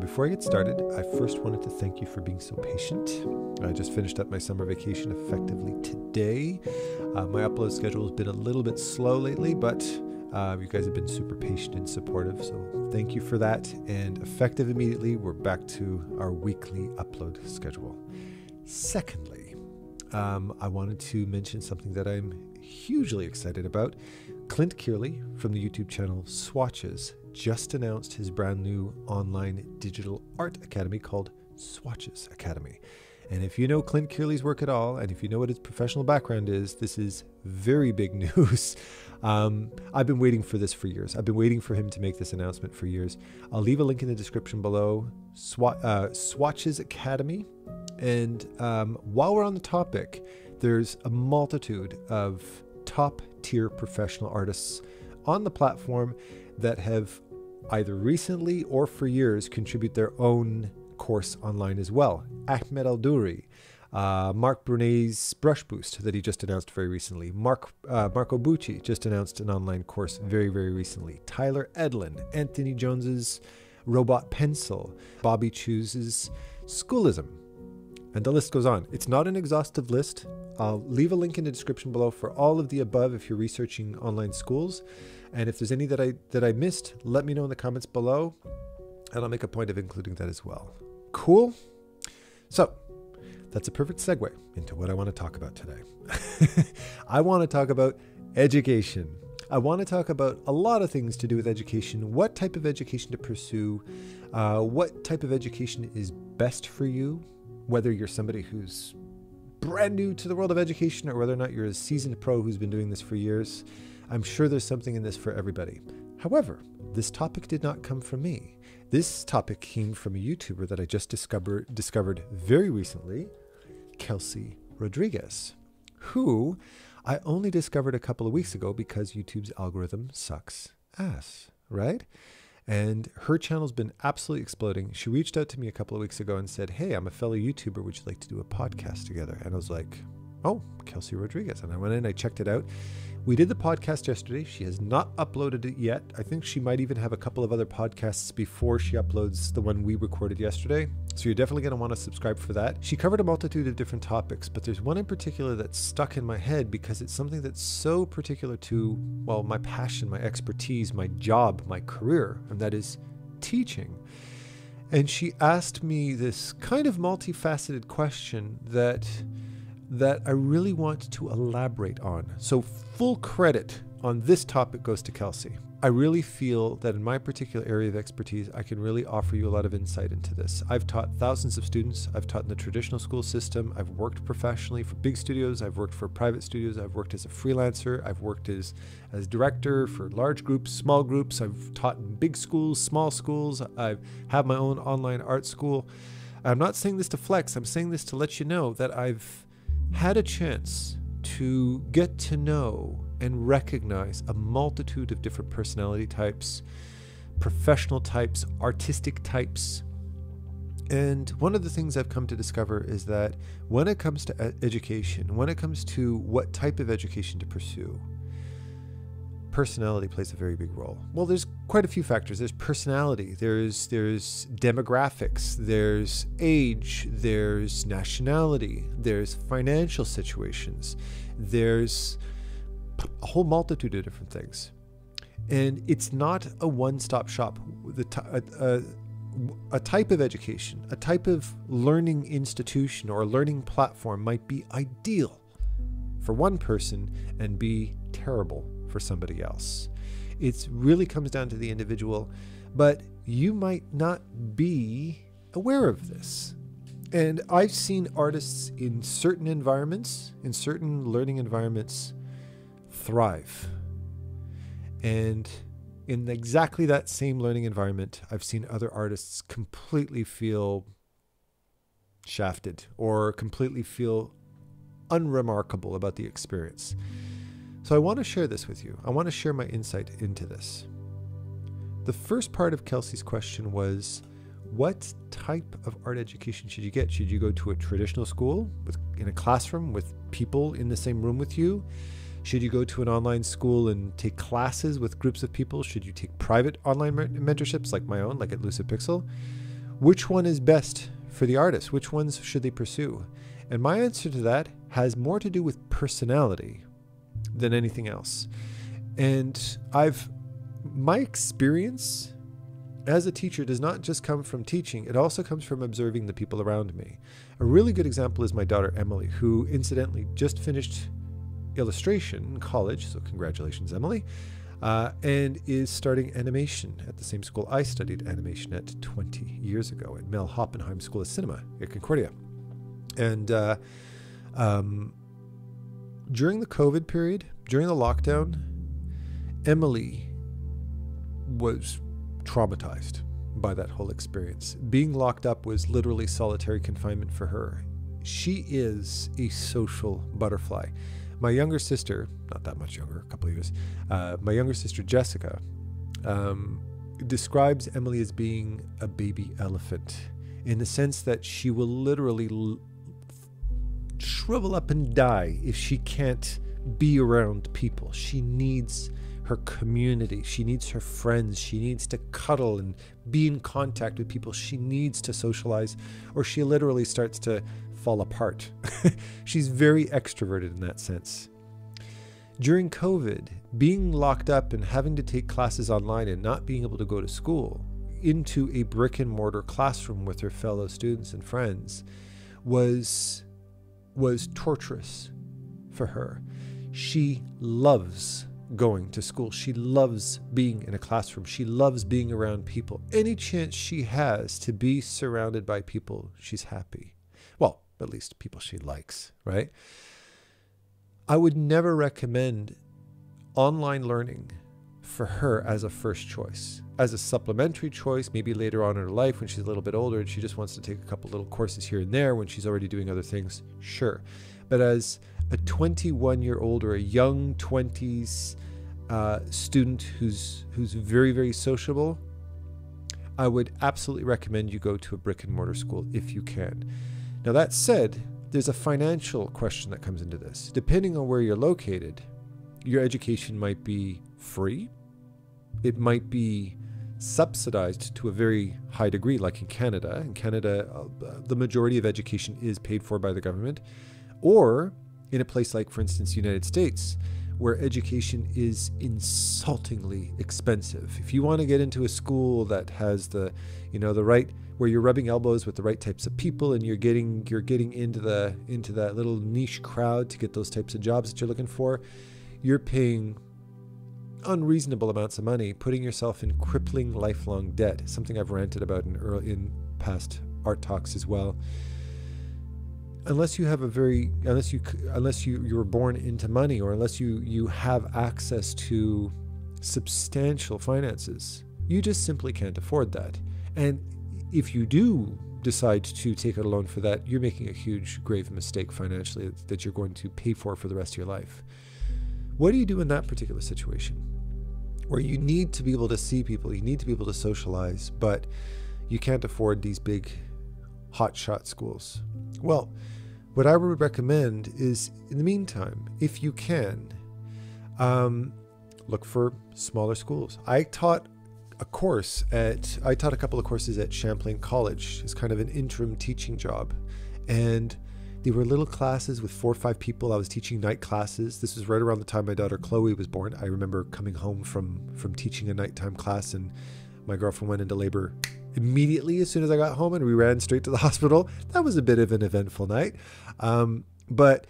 Before I get started, I first wanted to thank you for being so patient. I just finished up my summer vacation effectively today. My upload schedule has been a little bit slow lately, but you guys have been super patient and supportive, so thank you for that. And effective immediately, we're back to our weekly upload schedule. Secondly, I wanted to mention something that I'm hugely excited about. Clint Cearley from the YouTube channel Swatches just announced his brand new online digital art academy called Swatches Academy. And if you know Clint Cearley's work at all, and if you know what his professional background is, this is very big news. I've been waiting for this for years. I've been waiting for him to make this announcement for years. I'll leave a link in the description below. Swatches Academy. And while we're on the topic, there's a multitude of top tier professional artists on the platform that have either recently or for years contribute their own course online as well. Ahmed Aldoori, Marc Brunet's Brush Boost that he just announced very recently. Marco Bucci just announced an online course very, very recently. Tyler Edlin, Anthony Jones's Robot Pencil, Bobby Chiu's Schoolism. And the list goes on. It's not an exhaustive list. I'll leave a link in the description below for all of the above if you're researching online schools. And if there's any that I missed, let me know in the comments below, and I'll make a point of including that as well. Cool? So, that's a perfect segue into what I want to talk about today. I want to talk about education. I want to talk about a lot of things to do with education, what type of education to pursue, what type of education is best for you, whether you're somebody who's brand new to the world of education or whether or not you're a seasoned pro who's been doing this for years. I'm sure there's something in this for everybody. However, this topic did not come from me. This topic came from a YouTuber that I just discovered very recently, Kelsea Rodriguez, who I only discovered a couple of weeks ago because YouTube's algorithm sucks ass, right? And her channel's been absolutely exploding. She reached out to me a couple of weeks ago and said, hey, I'm a fellow YouTuber. Would you like to do a podcast together? And I was like, oh, Kelsea Rodriguez. And I went in, I checked it out. We did the podcast yesterday. She has not uploaded it yet. I think she might even have a couple of other podcasts before she uploads the one we recorded yesterday. So you're definitely going to want to subscribe for that. She covered a multitude of different topics, but there's one in particular that's stuck in my head because it's something that's so particular to, well, my passion, my expertise, my job, my career, and that is teaching. And she asked me this kind of multifaceted question that I really want to elaborate on. So full credit on this topic goes to Kelsea. I really feel that in my particular area of expertise, I can really offer you a lot of insight into this. I've taught thousands of students. I've taught in the traditional school system. I've worked professionally for big studios. I've worked for private studios. I've worked as a freelancer. I've worked as director for large groups, small groups. I've taught in big schools, small schools. I have my own online art school. I'm not saying this to flex. I'm saying this to let you know that I've had a chance to get to know and recognize a multitude of different personality types, professional types, artistic types. And one of the things I've come to discover is that when it comes to education, when it comes to what type of education to pursue, personality plays a very big role. Well, there's quite a few factors. There's personality, there's demographics, there's age, there's nationality, there's financial situations, there's a whole multitude of different things. And it's not a one-stop shop. A type of education, a type of learning institution or a learning platform might be ideal for one person and be terrible for somebody else. It really comes down to the individual, but you might not be aware of this. And I've seen artists in certain environments, in certain learning environments, thrive. And in exactly that same learning environment, I've seen other artists completely feel shafted or completely feel unremarkable about the experience. So I want to share this with you. I want to share my insight into this. The first part of Kelsey's question was, what type of art education should you get? Should you go to a traditional school in a classroom with people in the same room with you? Should you go to an online school and take classes with groups of people? Should you take private online mentorships like my own, like at Lucidpixul? which one is best for the artist? Which ones should they pursue? And my answer to that has more to do with personality than anything else. And my experience as a teacher does not just come from teaching, it also comes from observing the people around me. A really good example is my daughter Emily, who incidentally just finished illustration in college, so congratulations Emily, and is starting animation at the same school I studied animation at 20 years ago at Mel Hoppenheim School of Cinema at Concordia. And during the COVID period, during the lockdown, Emily was traumatized by that whole experience. Being locked up was literally solitary confinement for her. She is a social butterfly. My younger sister, not that much younger, a couple of years, my younger sister Jessica describes Emily as being a baby elephant, in the sense that she will literally shrivel up and die if she can't be around people. She needs her community, she needs her friends, she needs to cuddle and be in contact with people, she needs to socialize, or she literally starts to fall apart. She's very extroverted in that sense. During COVID, being locked up and having to take classes online and not being able to go to school, into a brick and mortar classroom with her fellow students and friends, was torturous for her. She loves going to school. She loves being in a classroom. She loves being around people. Any chance she has to be surrounded by people, she's happy. Well, at least people she likes, right? I would never recommend online learning for her as a first choice. As a supplementary choice, maybe later on in her life when she's a little bit older and she just wants to take a couple little courses here and there when she's already doing other things, sure. But as a 21-year-old or a young 20s student who's very, very sociable, I would absolutely recommend you go to a brick and mortar school if you can. Now that said, there's a financial question that comes into this. Depending on where you're located, your education might be free. It might be subsidized to a very high degree, like in Canada. In Canada, the majority of education is paid for by the government. Or in a place like, for instance, the United States, where education is insultingly expensive. If you want to get into a school that has the, you know, the right, where you're rubbing elbows with the right types of people and you're getting into that little niche crowd to get those types of jobs that you're looking for, you're paying unreasonable amounts of money, putting yourself in crippling lifelong debt, something I've ranted about in past art talks as well. Unless you have a very, unless you were born into money, or unless you have access to substantial finances, you just simply can't afford that. And if you do decide to take out a loan for that, you're making a huge, grave mistake financially that you're going to pay for the rest of your life. What do you do in that particular situation, where you need to be able to see people, you need to be able to socialize, but you can't afford these big hotshot schools? Well, what I would recommend is, in the meantime, if you can, look for smaller schools. I taught a couple of courses at Champlain College. It's kind of an interim teaching job. And they were little classes with 4 or 5 people. I was teaching night classes. This was right around the time my daughter Chloe was born. I remember coming home from teaching a nighttime class, and my girlfriend went into labor immediately as soon as I got home, and we ran straight to the hospital. That was a bit of an eventful night, but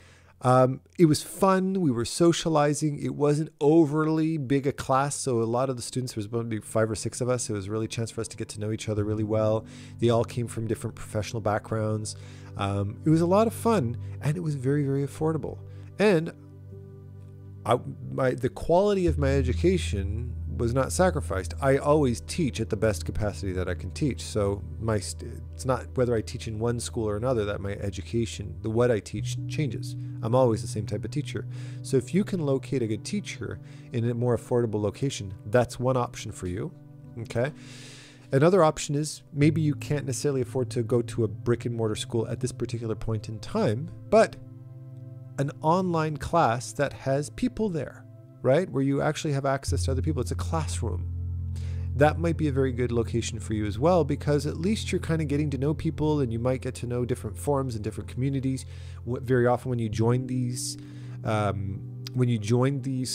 it was fun. We were socializing. It wasn't overly big a class, so a lot of the students, there was going to be 5 or 6 of us. It was really a chance for us to get to know each other really well. They all came from different professional backgrounds. It was a lot of fun, and it was very, very affordable. And the quality of my education was not sacrificed. I always teach at the best capacity that I can teach. So it's not whether I teach in one school or another that my education, what I teach, changes. I'm always the same type of teacher. So if you can locate a good teacher in a more affordable location, that's one option for you, okay? Another option is maybe you can't necessarily afford to go to a brick and mortar school at this particular point in time, but an online class that has people there, right? Where you actually have access to other people. It's a classroom. that might be a very good location for you as well, because at least you're kind of getting to know people and you might get to know different forums and different communities. Very often when you join these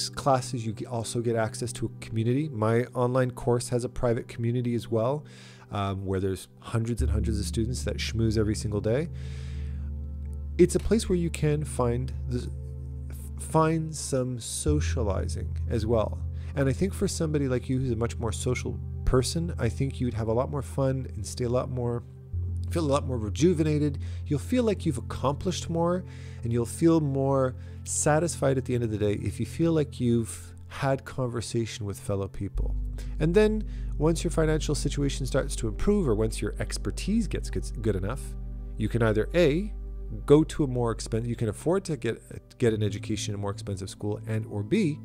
classes, you also get access to a community. My online course has a private community as well, where there's hundreds and hundreds of students that schmooze every single day. It's a place where you can find some socializing as well. And I think for somebody like you who's a much more social person, I think you'd have a lot more fun and feel a lot more rejuvenated. You'll feel like you've accomplished more, and you'll feel more satisfied at the end of the day if you feel like you've had conversation with fellow people. And then once your financial situation starts to improve, or once your expertise gets good enough, you can either A, go to a more expensive, you can afford to get an education in a more expensive school, and or B,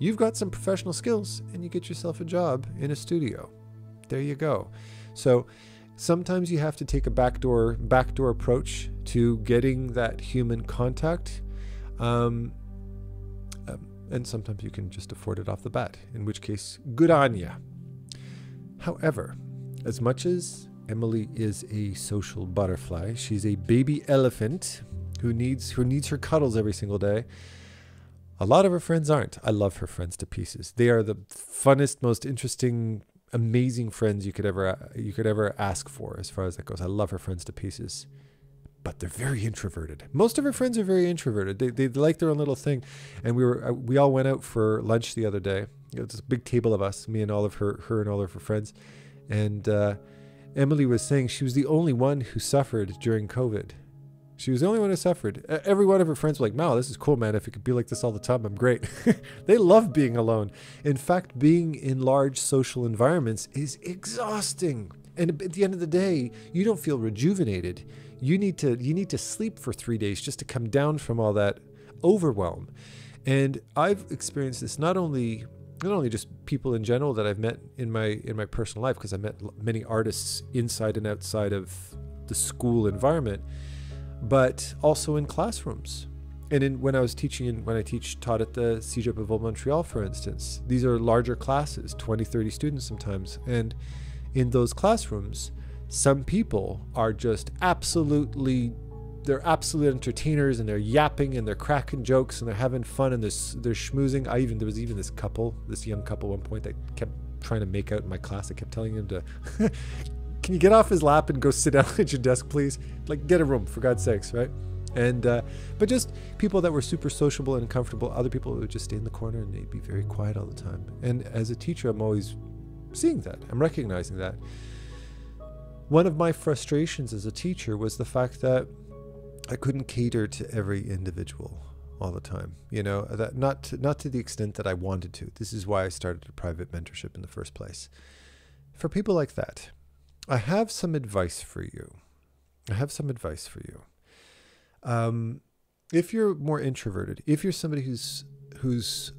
you've got some professional skills and you get yourself a job in a studio. There you go. So sometimes you have to take a backdoor approach to getting that human contact. And sometimes you can just afford it off the bat, in which case, good on ya. However, as much as Emily is a social butterfly, she's a baby elephant who needs her cuddles every single day. A lot of her friends aren't. I love her friends to pieces. They are the funnest, most interesting, amazing friends you could ever ask for as far as that goes. I love her friends to pieces. But they're very introverted. Most of her friends are very introverted. They like their own little thing. And we all went out for lunch the other day. It was this big table of us, me and all of her and all of her friends. And Emily was saying she was the only one who suffered during COVID. She was the only one who suffered. Every one of her friends were like, "Mal, this is cool, man. If it could be like this all the time, I'm great." They love being alone. In fact, being in large social environments is exhausting. And at the end of the day, you don't feel rejuvenated. You need to sleep for 3 days just to come down from all that overwhelm. And I've experienced this not only just people in general that I've met in my personal life, because I met many artists inside and outside of the school environment, but also in classrooms. And when I taught at the Cegep of Montreal, for instance, these are larger classes, 20, 30 students sometimes. And in those classrooms, some people are just absolute entertainers, and they're yapping and they're cracking jokes and they're having fun and they're schmoozing. There was even this young couple at one point that kept trying to make out in my class. I kept telling him to, "Can you get off his lap and go sit down at your desk, please? Like, get a room, for God's sakes," right? And, but just people that were super sociable and comfortable, other people who would just stay in the corner and they'd be very quiet all the time. And as a teacher, I'm always seeing that. I'm recognizing that. One of my frustrations as a teacher was the fact that I couldn't cater to every individual all the time, you know, that not to the extent that I wanted to. This is why I started a private mentorship in the first place. For people like that, I have some advice for you. If you're more introverted, if you're somebody who's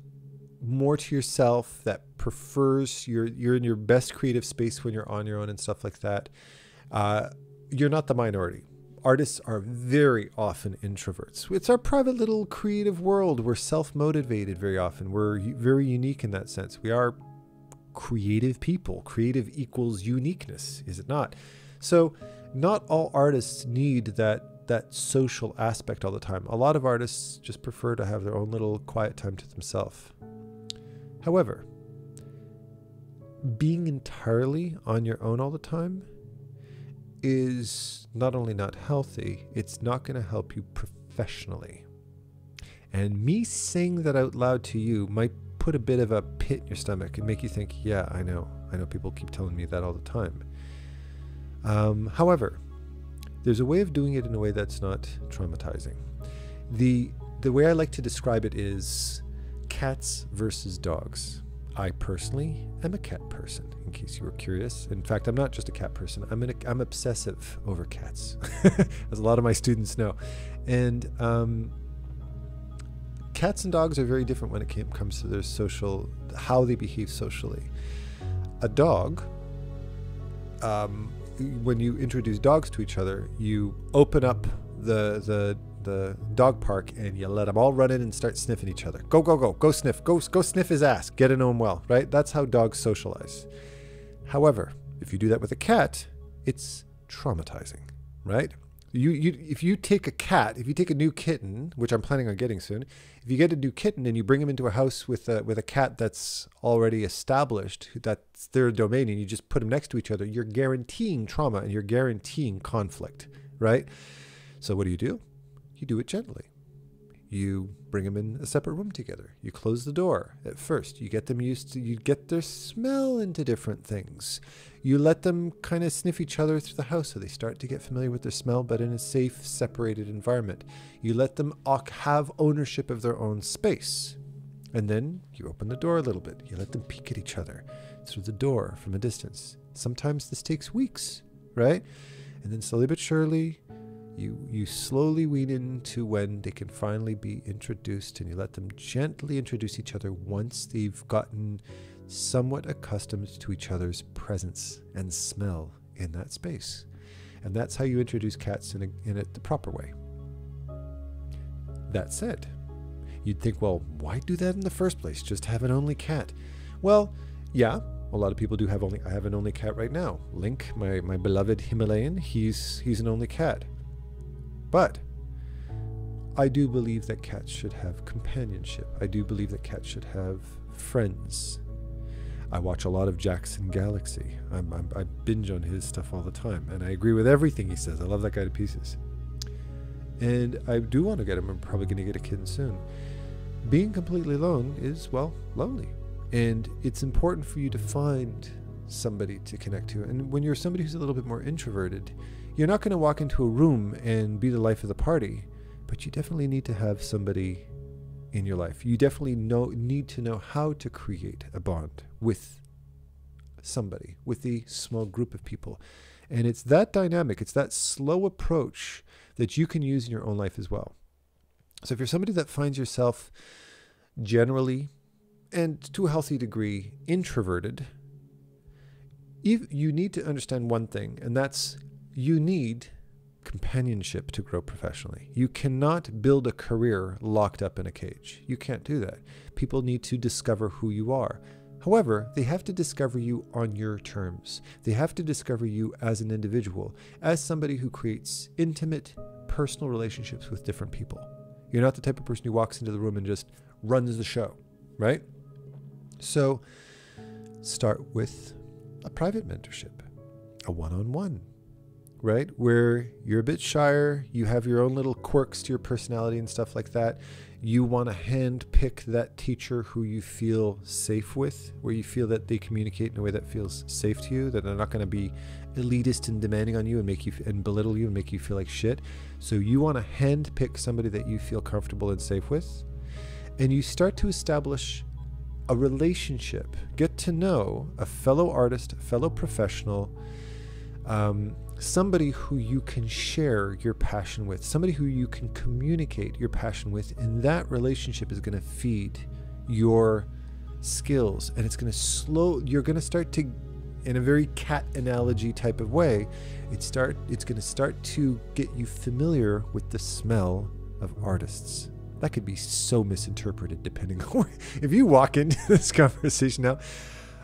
more to yourself, that prefers you're in your best creative space when you're on your own and stuff like that, you're not the minority. Artists are very often introverts. It's our private little creative world. We're self-motivated very often. We're very unique in that sense. We are creative people. Creative equals uniqueness, is it not? So not all artists need that social aspect all the time. A lot of artists just prefer to have their own little quiet time to themselves. However, being entirely on your own all the time is not only not healthy, it's not going to help you professionally. And me saying that out loud to you might put a bit of a pit in your stomach and make you think, yeah, I know people keep telling me that all the time. However, there's a way of doing it in a way that's not traumatizing. The way I like to describe it is cats versus dogs. I personally am a cat person, in case you were curious. In fact, I'm not just a cat person. I'm obsessive over cats, as a lot of my students know. And cats and dogs are very different when it comes to how they behave socially. A dog, when you introduce dogs to each other, you open up the the dog park and you let them all run in and start sniffing each other. Go, go, go, go sniff, go sniff his ass. Get to know him well, right? That's how dogs socialize. However, if you do that with a cat, it's traumatizing, right? If you take a cat, if you take a new kitten, which I'm planning on getting soon, if you get a new kitten and you bring him into a house with a cat that's already established, that's their domain, and you just put them next to each other, you're guaranteeing trauma and you're guaranteeing conflict, right? So what do? You do it gently. You bring them in a separate room together. You close the door at first. You get them used to, you get their smell into different things. You let them kind of sniff each other through the house so they start to get familiar with their smell, but in a safe, separated environment. You let them have ownership of their own space. And then you open the door a little bit. You let them peek at each other through the door from a distance. Sometimes this takes weeks, right? And then slowly but surely, you slowly wean into when they can finally be introduced, and you let them gently introduce each other once they've gotten somewhat accustomed to each other's presence and smell in that space. And that's how you introduce cats in the proper way. That said, you'd think, well, why do that in the first place? Just have an only cat. Well, yeah. A lot of people do have only. I have an only cat right now. Link, my beloved Himalayan, he's an only cat. But I do believe that cats should have companionship. I do believe that cats should have friends. I watch a lot of Jackson Galaxy. I binge on his stuff all the time, and I agree with everything he says. I love that guy to pieces. And I do want to get him. I'm probably going to get a kitten soon. Being completely alone is, well, lonely. And it's important for you to find somebody to connect to. And when you're somebody who's a little bit more introverted, you're not going to walk into a room and be the life of the party, but you definitely need to have somebody in your life. You definitely need to know how to create a bond with somebody, with a small group of people. And it's that dynamic, it's that slow approach that you can use in your own life as well. So if you're somebody that finds yourself generally, and to a healthy degree, introverted, you need to understand one thing, and that's you need companionship to grow professionally. You cannot build a career locked up in a cage. You can't do that. People need to discover who you are. However, they have to discover you on your terms. They have to discover you as an individual, as somebody who creates intimate, personal relationships with different people. You're not the type of person who walks into the room and just runs the show, right? So start with a private mentorship, a one-on-one, right? Where you're a bit shyer, you have your own little quirks to your personality and stuff like that. You want to handpick that teacher who you feel safe with, where you feel that they communicate in a way that feels safe to you, that they're not going to be elitist and demanding on you and make you and belittle you and make you feel like shit. So you want to handpick somebody that you feel comfortable and safe with, and you start to establish a relationship. Get to know a fellow artist, a fellow professional, somebody who you can share your passion with, somebody who you can communicate your passion with, and that relationship is going to feed your skills, and it's going to you're going to start to, in a very cat analogy type of way, it's going to start to get you familiar with the smell of artists. That could be so misinterpreted depending on where. If you walk into this conversation now,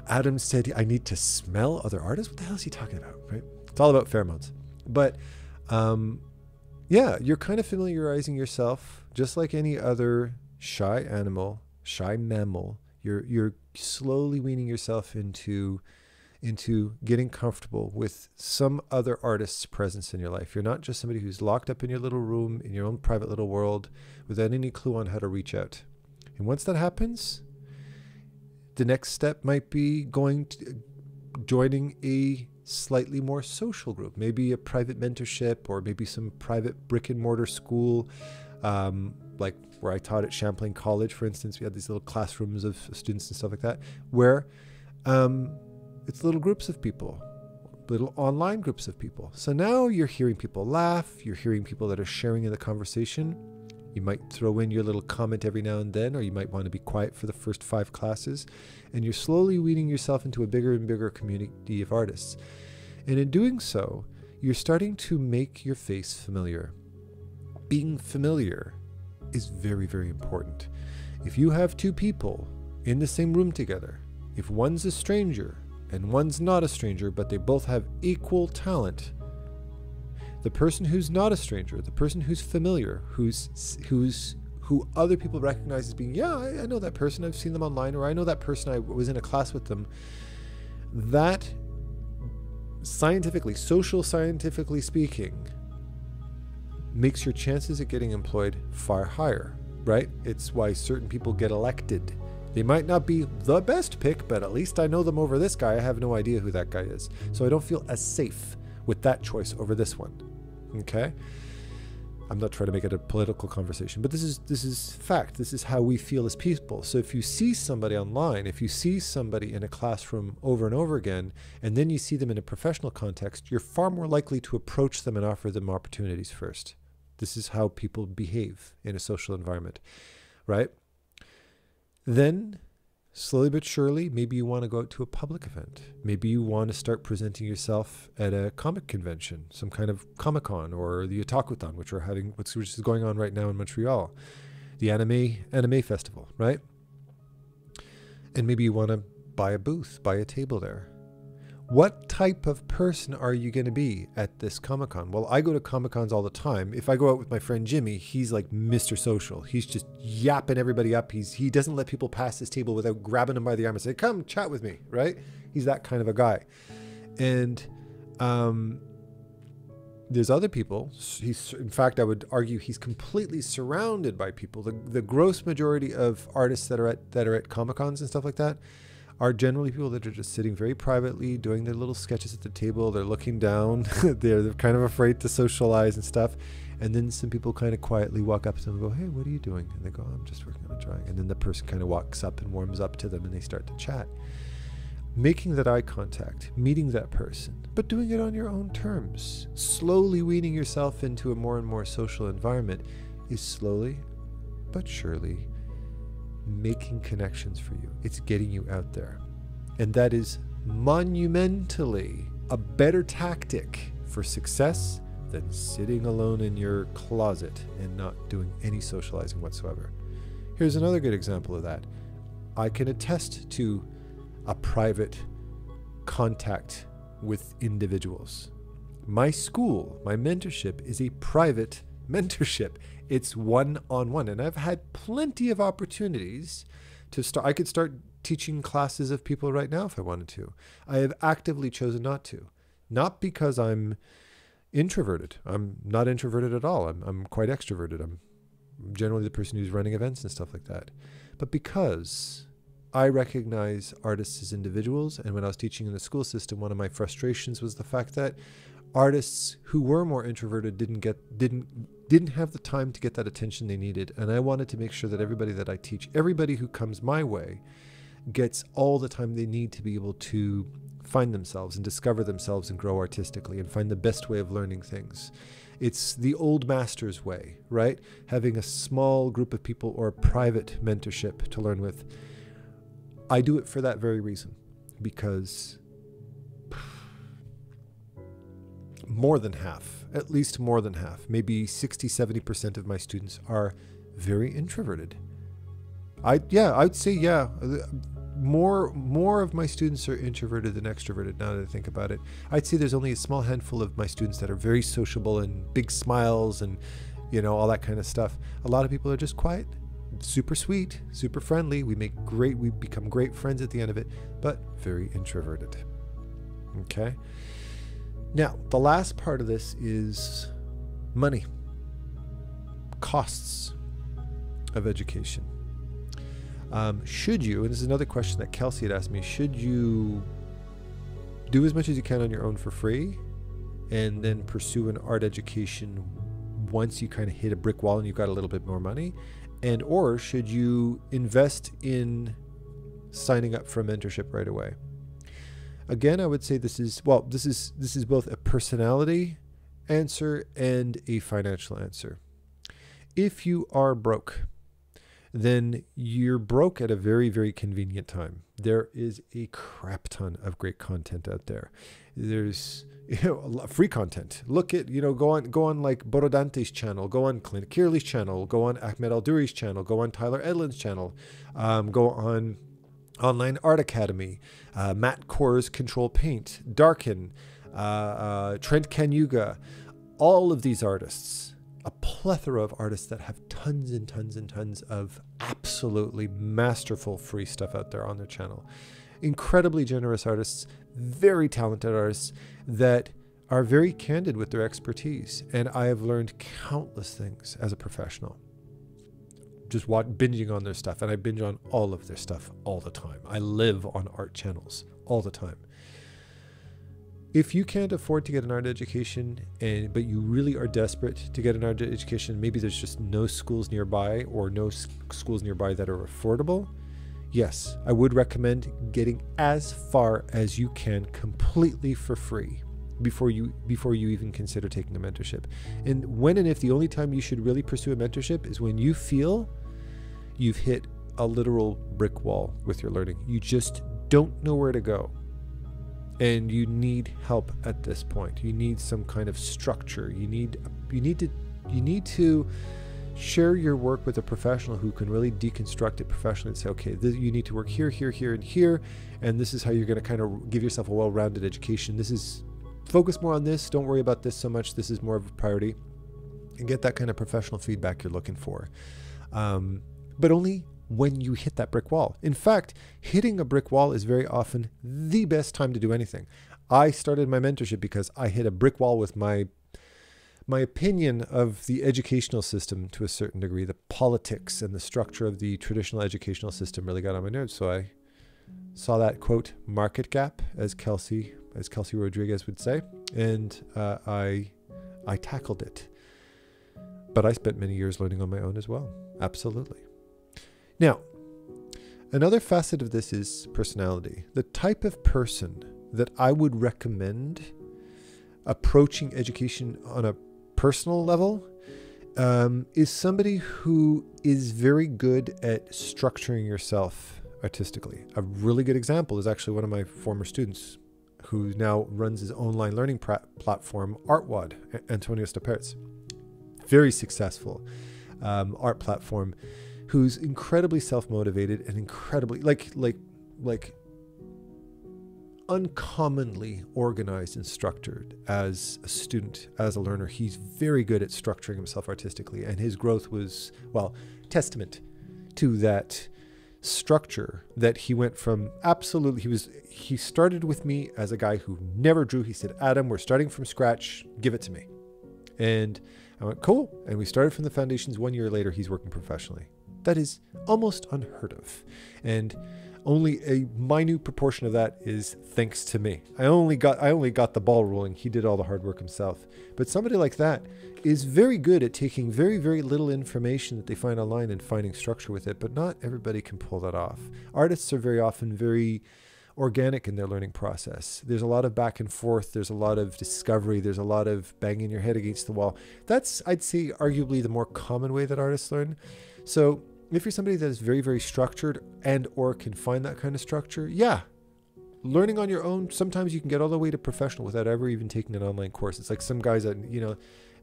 Adam said, I need to smell other artists. What the hell is he talking about, right? It's all about pheromones. But yeah, you're kind of familiarizing yourself, just like any other shy animal, shy mammal. You're slowly weaning yourself into getting comfortable with some other artist's presence in your life. You're not just somebody who's locked up in your little room, in your own private little world, without any clue on how to reach out. And once that happens, the next step might be joining a slightly more social group, maybe a private mentorship, or maybe some private brick and mortar school, like where I taught at Champlain College, for instance. We had these little classrooms of students and stuff like that, where it's little groups of people, little online groups of people. So now you're hearing people laugh, you're hearing people that are sharing in the conversation. You might throw in your little comment every now and then, or you might want to be quiet for the first 5 classes. And you're slowly weaning yourself into a bigger and bigger community of artists. And in doing so, you're starting to make your face familiar. being familiar is very, very important. If you have two people in the same room together, if one's a stranger and one's not a stranger, but they both have equal talent, the person who's not a stranger, the person who's familiar, who other people recognize as being, yeah, I know that person, I've seen them online, or I know that person, I was in a class with them, that scientifically, scientifically speaking, makes your chances at getting employed far higher, right? It's why certain people get elected. They might not be the best pick, but at least I know them over this guy. I have no idea who that guy is. So I don't feel as safe with that choice over this one, okay? I'm not trying to make it a political conversation, but this is fact. This is how we feel as people. So if you see somebody online, if you see somebody in a classroom over and over again, and then you see them in a professional context, you're far more likely to approach them and offer them opportunities first. This is how people behave in a social environment, right? Then, slowly but surely, maybe you want to go out to a public event. Maybe you want to start presenting yourself at a comic convention, some kind of Comic-Con or the Otakuthon, which is going on right now in Montreal, the anime festival, right? And maybe you want to buy a booth, buy a table there. What type of person are you going to be at this Comic-Con? Well, I go to Comic-Cons all the time. If I go out with my friend Jimmy, he's like Mr. Social. He's just yapping everybody up. He doesn't let people pass his table without grabbing him by the arm and say, come chat with me, right? He's that kind of a guy. And there's other people. In fact, I would argue he's completely surrounded by people. The gross majority of artists that are at Comic-Cons and stuff like that are generally people that are just sitting very privately, doing their little sketches at the table. They're looking down. They're kind of afraid to socialize and stuff. And then some people kind of quietly walk up to them and go, hey, what are you doing? And they go, I'm just working on a drawing. And then the person kind of walks up and warms up to them and they start to chat. Making that eye contact, meeting that person, but doing it on your own terms. Slowly weaning yourself into a more and more social environment is slowly but surely making connections for you. It's getting you out there, and that is monumentally a better tactic for success than sitting alone in your closet and not doing any socializing whatsoever. Here's another good example of that. I can attest to a private contact with individuals. My school, my mentorship, is a private mentorship. It's one-on-one, and I've had plenty of opportunities to start. I could start teaching classes of people right now if I wanted to. I have actively chosen not to, not because I'm introverted. I'm not introverted at all. I'm quite extroverted. I'm generally the person who's running events and stuff like that, but because I recognize artists as individuals. And when I was teaching in the school system, one of my frustrations was the fact that artists who were more introverted didn't have the time to get that attention they needed, and I wanted to make sure that everybody that I teach, everybody who comes my way, gets all the time they need to be able to find themselves and discover themselves and grow artistically and find the best way of learning things. It's the old master's way, right? Having a small group of people or a private mentorship to learn with. I do it for that very reason, because more than half, at least more than half, maybe 60–70% of my students are very introverted. I'd say more of my students are introverted than extroverted, now that I think about it. I'd say there's only a small handful of my students that are very sociable and big smiles and, you know, all that kind of stuff. A lot of people are just quiet, super sweet, super friendly. We become great friends at the end of it, but very introverted. Okay. Now, the last part of this is money, costs of education. Should you, and this is another question that Kelsea had asked me, should you do as much as you can on your own for free and then pursue an art education once you kind of hit a brick wall and you've got a little bit more money? And or should you invest in signing up for a mentorship right away? Again, I would say this is both a personality answer and a financial answer. If you are broke, then you're broke at a very, very convenient time. there is a crap ton of great content out there. There's free content. Look at, go on like Borodante's channel, go on Clint Cearley's channel, go on Ahmed Aldoori's channel, go on Tyler Edlin's channel, go on Online Art Academy, Matt Kogan's Control Paint, Darken, Trent Kanyuga, all of these artists, a plethora of artists that have tons and tons and tons of absolutely masterful free stuff out there on their channel. Incredibly generous artists, very talented artists that are very candid with their expertise. And I have learned countless things as a professional, just binging on their stuff. And I binge on all of their stuff all the time. I live on art channels all the time. If you can't afford to get an art education, but you really are desperate to get an art education, maybe there's just no schools nearby or no schools nearby that are affordable, yes, I would recommend getting as far as you can completely for free before you even consider taking a mentorship. And when and if the only time you should really pursue a mentorship is when you feel you've hit a literal brick wall with your learning. You just don't know where to go. And you need help at this point. You need some kind of structure. You need to share your work with a professional who can really deconstruct it professionally and say, okay, you need to work here, here, here, and here, and this is how you're going to kind of give yourself a well-rounded education. This is focus more on this. Don't worry about this so much. This is more of a priority, and get that kind of professional feedback you're looking for. But only when you hit that brick wall. In fact, hitting a brick wall is very often the best time to do anything. I started my mentorship because I hit a brick wall with my opinion of the educational system to a certain degree. The politics and the structure of the traditional educational system really got on my nerves. So I saw that, quote, market gap, as Kelsea Rodriguez would say, and I tackled it. But I spent many years learning on my own as well, absolutely. Now, another facet of this is personality. The type of person that I would recommend approaching education on a personal level is somebody who is very good at structuring yourself artistically. A really good example is actually one of my former students who now runs his online learning platform, ArtWad, Antonio Stapertz. Very successful art platform, who's incredibly self-motivated and incredibly, like uncommonly organized and structured as a student, as a learner. He's very good at structuring himself artistically, and his growth was, well, testament to that structure that he went from absolutely, he started with me as a guy who never drew. He said, Adam, we're starting from scratch, give it to me. And I went, cool. And we started from the foundations. 1 year later, he's working professionally. That is almost unheard of. And only a minute proportion of that is thanks to me. I only got the ball rolling. He did all the hard work himself. But somebody like that is very good at taking very, very little information that they find online and finding structure with it, but not everybody can pull that off. Artists are very often very organic in their learning process. There's a lot of back and forth. There's a lot of discovery. There's a lot of banging your head against the wall. That's, I'd say, arguably the more common way that artists learn. So if you're somebody that is very, very structured and or can find that kind of structure, yeah, learning on your own, sometimes you can get all the way to professional without ever even taking an online course. It's like some guys that,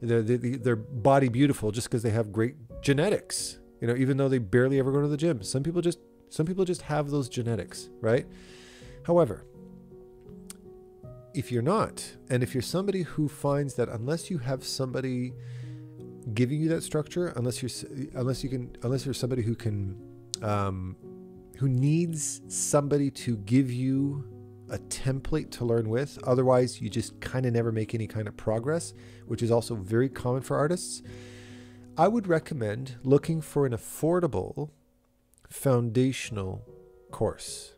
they're body beautiful just because they have great genetics, even though they barely ever go to the gym. Some people just have those genetics, right? However, if you're not, and if you're somebody who finds that unless you have somebody giving you that structure, unless you're somebody who can, who needs somebody to give you a template to learn with, otherwise you just kind of never make any kind of progress, which is also very common for artists. I would recommend looking for an affordable foundational course.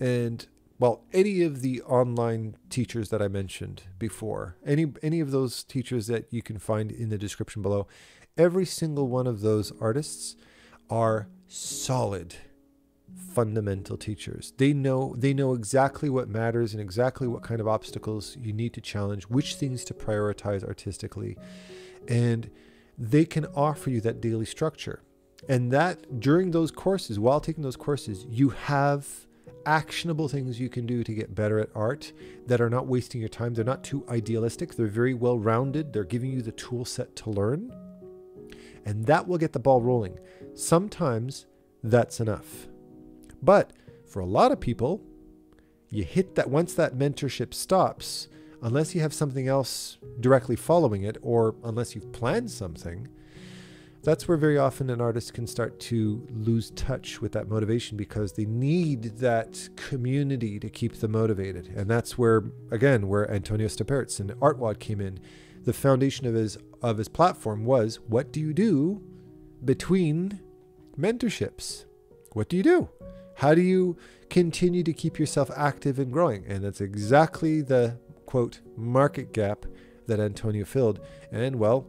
And well, any of the online teachers that I mentioned before, any of those teachers that you can find in the description below, every single one of those artists are solid fundamental teachers. They know exactly what matters and exactly what kind of obstacles you need to challenge, which things to prioritize artistically, and they can offer you that daily structure. And that during those courses, while taking those courses, you have actionable things you can do to get better at art that are not wasting your time. They're not too idealistic. They're very well-rounded. They're giving you the tool set to learn. And that will get the ball rolling. Sometimes that's enough. But for a lot of people, you hit that once that mentorship stops, unless you have something else directly following it, or unless you've planned something, that's where very often an artist can start to lose touch with that motivation, because they need that community to keep them motivated. And that's where, again, where Antonio Stapertz and ArtWad came in. The foundation of his platform was, what do you do between mentorships? What do you do? How do you continue to keep yourself active and growing? And that's exactly the, quote, market gap that Antonio filled. And well,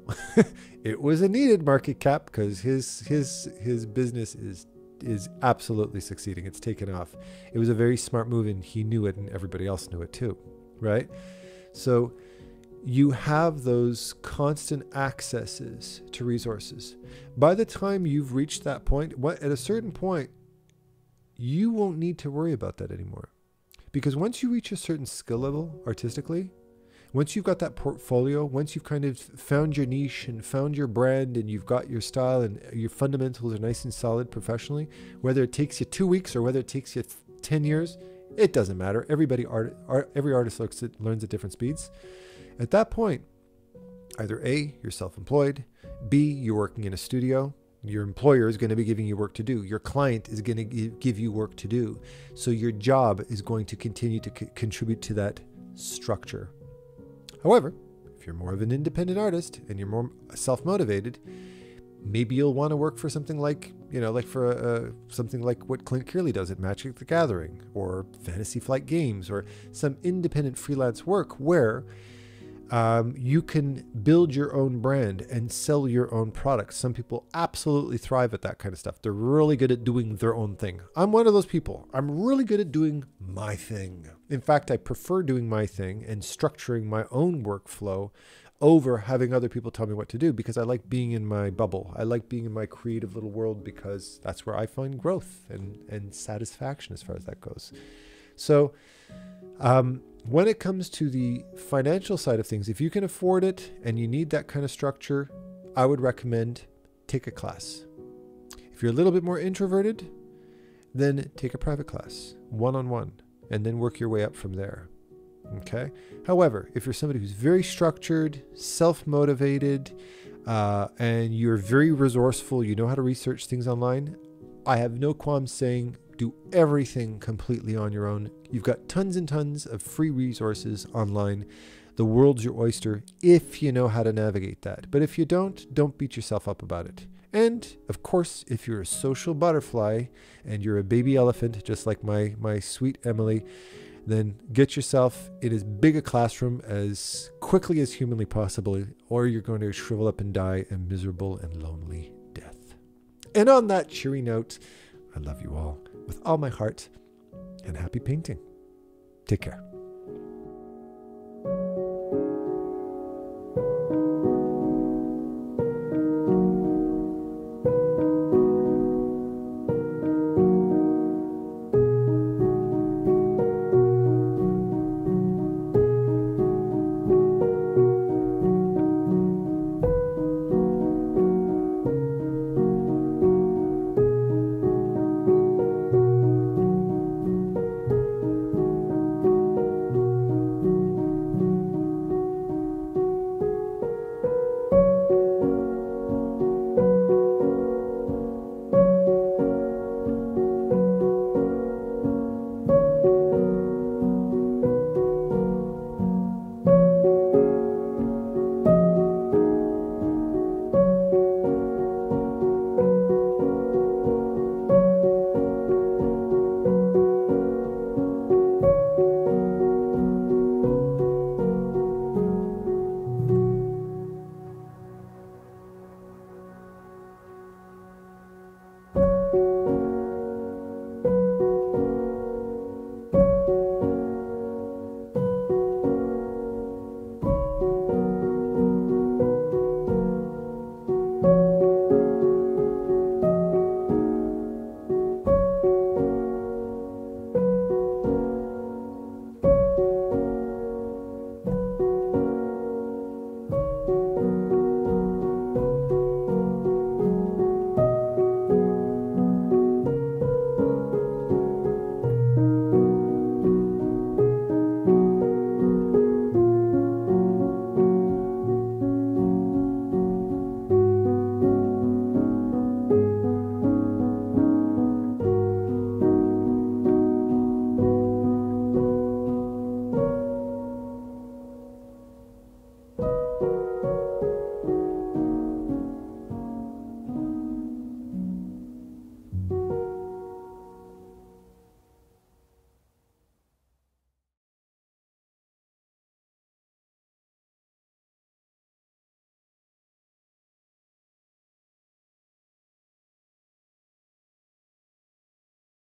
it was a needed market cap, because his business is absolutely succeeding. It's taken off. It was a very smart move, and he knew it, and everybody else knew it too, right? So you have those constant accesses to resources. By the time you've reached that point, at a certain point, you won't need to worry about that anymore. Because once you reach a certain skill level artistically, once you've got that portfolio, once you've kind of found your niche and found your brand and you've got your style and your fundamentals are nice and solid professionally, whether it takes you 2 weeks or whether it takes you 10 years, it doesn't matter. Every artist learns at different speeds. At that point, either A, you're self-employed, B, you're working in a studio, your employer is going to be giving you work to do. Your client is going to give you work to do. So your job is going to continue to contribute to that structure. However, if you're more of an independent artist and you're more self-motivated, maybe you'll want to work for something like, something like what Clint Cearley does at Magic the Gathering or Fantasy Flight Games, or some independent freelance work where you can build your own brand and sell your own products. Some people absolutely thrive at that kind of stuff. They're really good at doing their own thing. I'm one of those people. I'm really good at doing my thing. In fact, I prefer doing my thing and structuring my own workflow over having other people tell me what to do, because I like being in my bubble. I like being in my creative little world, because that's where I find growth and satisfaction as far as that goes. So, when it comes to the financial side of things, if you can afford it and you need that kind of structure, I would recommend take a class. If you're a little bit more introverted, then take a private class, one-on-one, and then work your way up from there, okay? However, if you're somebody who's very structured, self-motivated, and you're very resourceful, you know how to research things online, I have no qualms saying, do everything completely on your own. You've got tons and tons of free resources online. The world's your oyster if you know how to navigate that. But if you don't beat yourself up about it. And of course, if you're a social butterfly and you're a baby elephant, just like my sweet Emily, then get yourself in as big a classroom as quickly as humanly possible, or you're going to shrivel up and die a miserable and lonely death. And on that cheery note, I love you all with all my heart, and happy painting. Take care.